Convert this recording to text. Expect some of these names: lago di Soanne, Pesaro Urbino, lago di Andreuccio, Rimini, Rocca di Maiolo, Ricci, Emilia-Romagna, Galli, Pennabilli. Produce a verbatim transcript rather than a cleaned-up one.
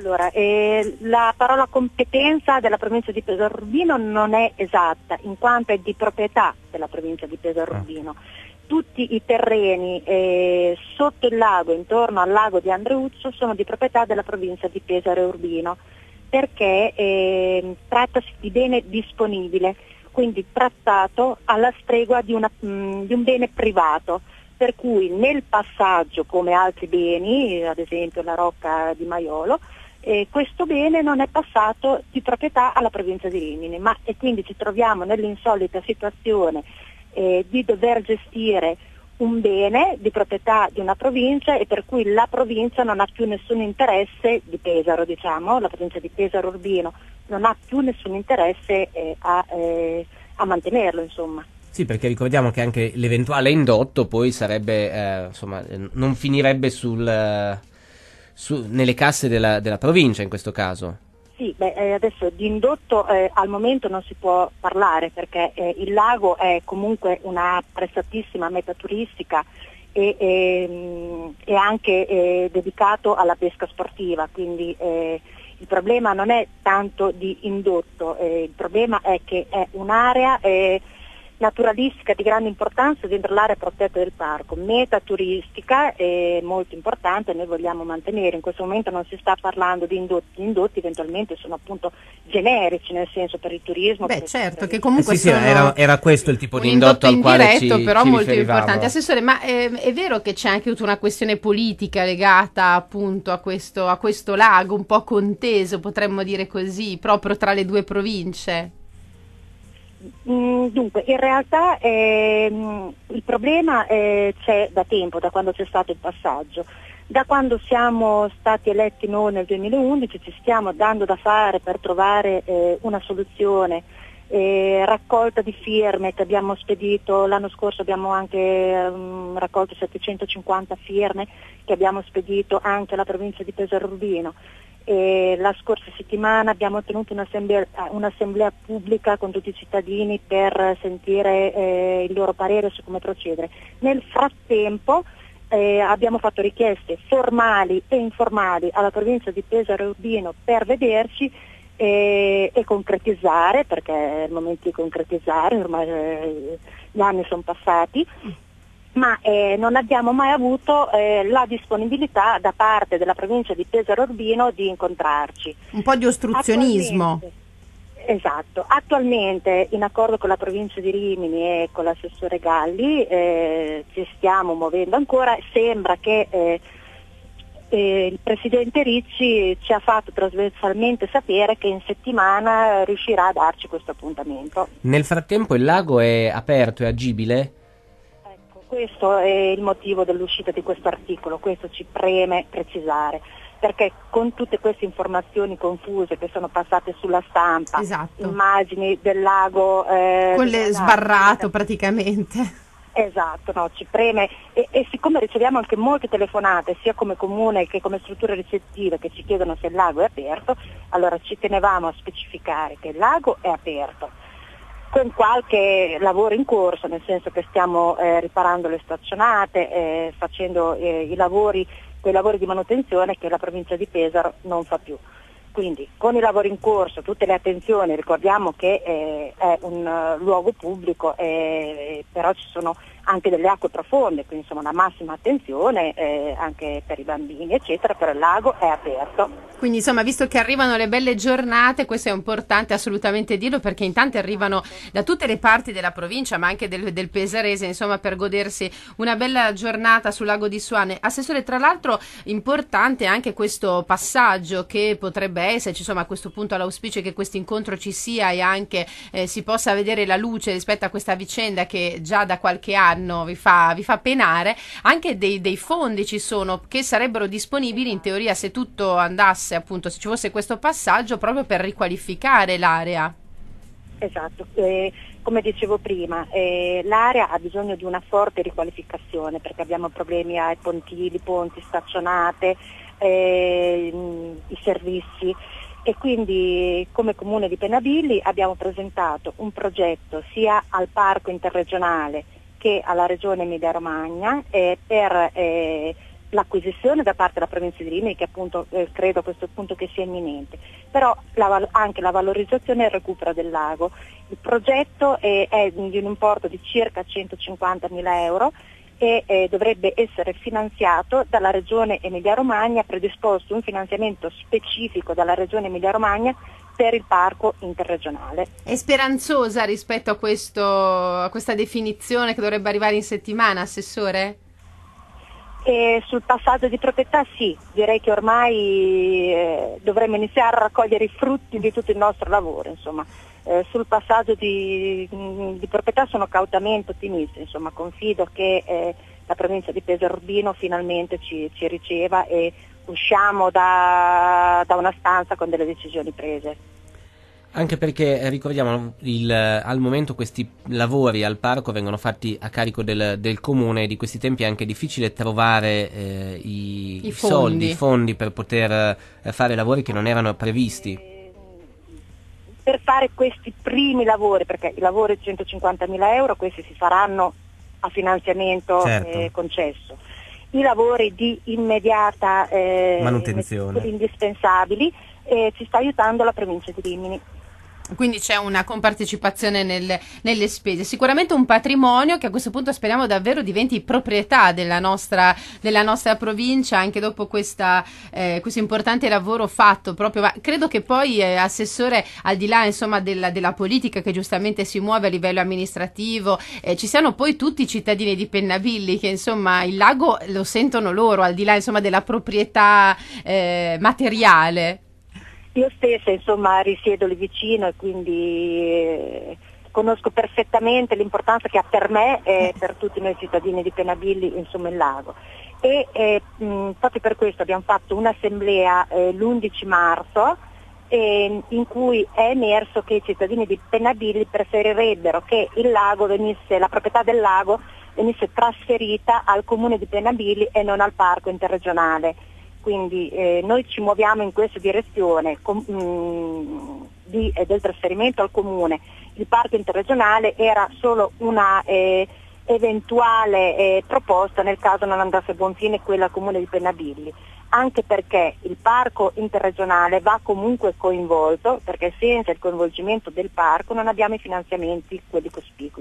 Allora, eh, la parola competenza della provincia di Pesaro Urbino non è esatta, in quanto è di proprietà della provincia di Pesaro Urbino. Tutti i terreni eh, sotto il lago, intorno al lago di Andreuccio, sono di proprietà della provincia di Pesaro Urbino, perché eh, trattasi di bene disponibile, quindi trattato alla stregua di, una, mh, di un bene privato. Per cui nel passaggio, come altri beni, ad esempio la Rocca di Maiolo, eh, questo bene non è passato di proprietà alla provincia di Rimini, ma e quindi ci troviamo nell'insolita situazione eh, di dover gestire un bene di proprietà di una provincia, e per cui la provincia non ha più nessun interesse di Pesaro, diciamo, la provincia di Pesaro Urbino non ha più nessun interesse eh, a, eh, a mantenerlo, insomma. Sì, perché ricordiamo che anche l'eventuale indotto poi sarebbe, eh, insomma, non finirebbe sul, su, nelle casse della, della provincia in questo caso. Sì, beh, adesso di indotto eh, al momento non si può parlare, perché eh, il lago è comunque una prestatissima meta turistica e eh, è anche eh, dedicato alla pesca sportiva, quindi eh, il problema non è tanto di indotto, eh, il problema è che è un'area... Eh, naturalistica di grande importanza dentro l'area protetta del parco, meta turistica è molto importante, noi vogliamo mantenere. In questo momento non si sta parlando di indotti, gli indotti eventualmente sono appunto generici, nel senso per il turismo. Beh, certo, che comunque eh sì, sono sì, era, era questo il tipo di indotto, indotto al indiretto, quale ci, però ci molto riferivamo. Importante. Assessore, ma eh, è vero che c'è anche tutta una questione politica legata appunto a questo, a questo lago un po' conteso, potremmo dire così, proprio tra le due province? Dunque, in realtà ehm, il problema eh, c'è da tempo, da quando c'è stato il passaggio. Da quando siamo stati eletti noi nel duemilaundici ci stiamo dando da fare per trovare eh, una soluzione. Eh, raccolta di firme che abbiamo spedito, l'anno scorso abbiamo anche ehm, raccolto settecentocinquanta firme che abbiamo spedito anche alla provincia di Pesaro Urbino. E la scorsa settimana abbiamo tenuto un'assemblea, un'assemblea pubblica con tutti i cittadini per sentire eh, il loro parere su come procedere. Nel frattempo eh, abbiamo fatto richieste formali e informali alla provincia di Pesaro Urbino per vederci e, e concretizzare, perché è il momento di concretizzare, ormai eh, gli anni sono passati. Ma eh, non abbiamo mai avuto eh, la disponibilità da parte della provincia di Pesaro Urbino di incontrarci. Un po' di ostruzionismo. Attualmente, esatto. Attualmente, in accordo con la provincia di Rimini e con l'assessore Galli, eh, ci stiamo muovendo ancora. Sembra che eh, eh, il presidente Ricci ci ha fatto trasversalmente sapere che in settimana riuscirà a darci questo appuntamento. Nel frattempo il lago è aperto, è agibile? Questo è il motivo dell'uscita di questo articolo, questo ci preme precisare, perché con tutte queste informazioni confuse che sono passate sulla stampa, esatto. Immagini del lago... Eh, con le sbarrato eh, praticamente. Esatto, no, ci preme, e, e siccome riceviamo anche molte telefonate, sia come comune che come strutture ricettive, che ci chiedono se il lago è aperto, allora ci tenevamo a specificare che il lago è aperto. Con qualche lavoro in corso, nel senso che stiamo eh, riparando le staccionate, eh, facendo eh, i lavori, quei lavori di manutenzione che la provincia di Pesaro non fa più. Quindi con i lavori in corso, tutte le attenzioni, ricordiamo che eh, è un uh, luogo pubblico, eh, però ci sono anche delle acque profonde, quindi insomma la massima attenzione eh, anche per i bambini eccetera, però il lago è aperto. Quindi insomma, visto che arrivano le belle giornate, questo è importante assolutamente dirlo, perché in tanti arrivano da tutte le parti della provincia, ma anche del, del pesarese, insomma, per godersi una bella giornata sul lago di Soanne. Assessore, tra l'altro importante anche questo passaggio che potrebbe esserci, insomma a questo punto l'auspicio è che questo incontro ci sia e anche eh, si possa vedere la luce rispetto a questa vicenda che già da qualche anno vi fa, vi fa penare. Anche dei, dei fondi ci sono che sarebbero disponibili in teoria se tutto andasse, appunto, se ci fosse questo passaggio, proprio per riqualificare l'area. Esatto, eh, come dicevo prima, eh, l'area ha bisogno di una forte riqualificazione, perché abbiamo problemi ai pontili, ponti, staccionate, eh, i servizi, e quindi come comune di Pennabilli abbiamo presentato un progetto sia al parco interregionale che alla regione Emilia-Romagna eh, per eh, l'acquisizione da parte della provincia di Rimini, che appunto eh, credo a questo punto che sia imminente, però la, anche la valorizzazione e il recupero del lago. Il progetto è, è di un importo di circa centocinquantamila euro e eh, dovrebbe essere finanziato dalla Regione Emilia-Romagna, predisposto un finanziamento specifico dalla Regione Emilia-Romagna per il parco interregionale. È speranzosa rispetto a, questo, a questa definizione che dovrebbe arrivare in settimana, Assessore? E sul passaggio di proprietà sì, direi che ormai eh, dovremmo iniziare a raccogliere i frutti di tutto il nostro lavoro, insomma. Eh, sul passaggio di, di proprietà sono cautamente ottimista, insomma, confido che eh, la provincia di Pesaro Urbino finalmente ci, ci riceva e usciamo da, da una stanza con delle decisioni prese. Anche perché, eh, ricordiamo, il, al momento questi lavori al parco vengono fatti a carico del, del comune, e di questi tempi è anche difficile trovare eh, i, I fondi. soldi, i fondi per poter eh, fare lavori che non erano previsti. Per fare questi primi lavori, perché i lavori centocinquantamila euro, questi si faranno a finanziamento, certo, eh, concesso. I lavori di immediata eh, manutenzione, indispensabili, eh, ci sta aiutando la provincia di Rimini. Quindi c'è una compartecipazione nel, nelle spese, sicuramente un patrimonio che a questo punto speriamo davvero diventi proprietà della nostra, della nostra provincia, anche dopo questa, eh, questo importante lavoro fatto proprio. Ma credo che poi, eh, Assessore, al di là insomma della, della politica che giustamente si muove a livello amministrativo, eh, ci siano poi tutti i cittadini di Pennabilli che insomma il lago lo sentono loro, al di là insomma della proprietà eh, materiale. Io stessa, insomma, risiedo lì vicino e quindi eh, conosco perfettamente l'importanza che ha per me e per tutti noi cittadini di Pennabilli, insomma, il lago. E eh, mh, proprio per questo abbiamo fatto un'assemblea eh, l'undici marzo eh, in cui è emerso che i cittadini di Pennabilli preferirebbero che il lago venisse, la proprietà del lago venisse trasferita al comune di Pennabilli e non al parco interregionale. Quindi eh, noi ci muoviamo in questa direzione com, mh, di, eh, del trasferimento al comune. Il parco interregionale era solo una eh, eventuale eh, proposta nel caso non andasse a buon fine quella al comune di Pennabilli, anche perché il parco interregionale va comunque coinvolto, perché senza il coinvolgimento del parco non abbiamo i finanziamenti, quelli cospicui.